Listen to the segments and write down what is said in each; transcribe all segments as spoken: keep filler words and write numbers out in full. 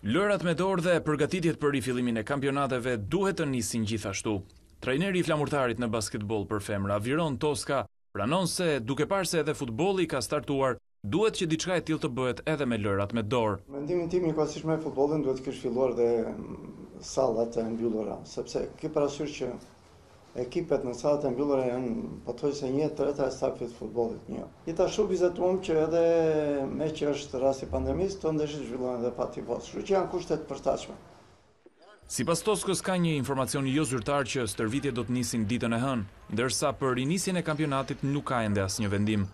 Lërat me dorë dhe përgatitjet për rifillimin e kampionateve duhet të nisin gjithashtu. Trajneri I Flamurtarit në basketbol për femra, Viron Toska, pranon se duke parë se edhe futbolli ka startuar, duhet që diçka e tillë të bëhet edhe me lërat me dorë. Mendimin tim I klasisht me futbollin duhet të kesh filluar dhe sallat e mbyllura, sepse ke parasysh që ekipet në sallat e mbyllura janë pothuajse një treta e stafit futbollit një. Gjithashtu vizatuam që edhe me që është rasti pandemisë, këto ndeshje zhvillohen edhe pa tifozë, kështu që janë kushte të përshtatshme. Sipas Toskës ka një informacion jo zyrtar që stërvitjet do të nisin ditën e hënë, ndërsa për rinisjen e kampionatit nuk ka ende asnjë vendim.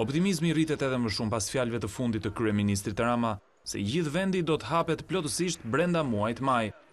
Optimizmi rritet edhe më shumë pas fjalëve të fundit të kryeministrit Rama, se gjithë vendi do të hapet plotësisht brenda muajit maj.